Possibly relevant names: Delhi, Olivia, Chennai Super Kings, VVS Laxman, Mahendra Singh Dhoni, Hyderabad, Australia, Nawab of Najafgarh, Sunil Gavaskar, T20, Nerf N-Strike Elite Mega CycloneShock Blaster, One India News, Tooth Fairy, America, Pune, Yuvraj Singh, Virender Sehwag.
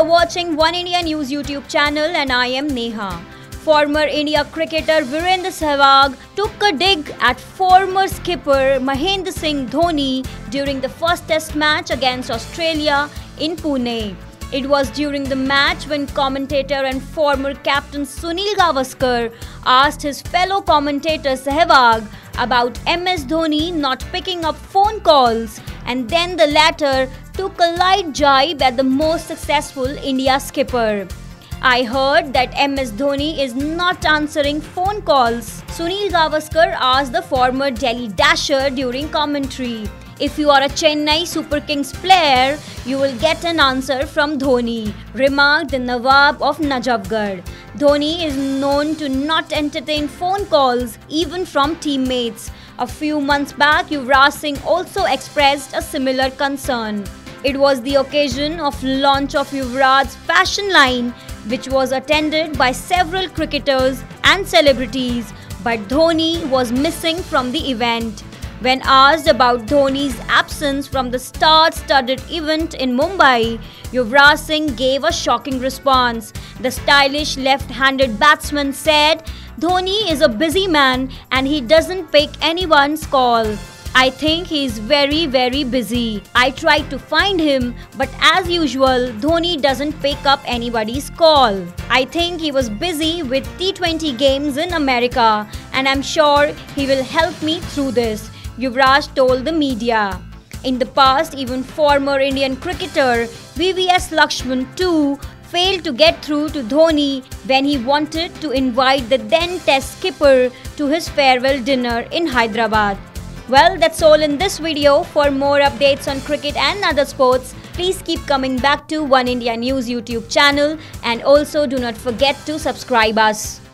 are watching One India News YouTube channel and I am Neha. Former India cricketer Virender Sehwag took a dig at former skipper Mahendra Singh Dhoni during the first test match against Australia in Pune. It was during the match when commentator and former captain Sunil Gavaskar asked his fellow commentator Sehwag about MS Dhoni not picking up phone calls, and then the latter took a light jibe at the most successful India skipper. I heard that MS Dhoni is not answering phone calls, Sunil Gavaskar asked the former Delhi Dasher during commentary. If you are a Chennai Super Kings player, you will get an answer from Dhoni, remarked the Nawab of Najafgarh. Dhoni is known to not entertain phone calls, even from teammates. A few months back, Yuvraj Singh also expressed a similar concern. It was the occasion of launch of Yuvraj's fashion line, which was attended by several cricketers and celebrities, but Dhoni was missing from the event. When asked about Dhoni's absence from the star-studded event in Mumbai, Yuvraj Singh gave a shocking response. The stylish left-handed batsman said, "Dhoni is a busy man and he doesn't pick anyone's call. I think he is very busy. I tried to find him, but as usual, Dhoni doesn't pick up anybody's call. I think he was busy with T20 games in America, and I'm sure he will help me through this," Yuvraj told the media. In the past, even former Indian cricketer VVS Laxman too failed to get through to Dhoni when he wanted to invite the then test skipper to his farewell dinner in Hyderabad. Well, that's all in this video. For more updates on cricket and other sports, please keep coming back to One India News YouTube channel, and also do not forget to subscribe us.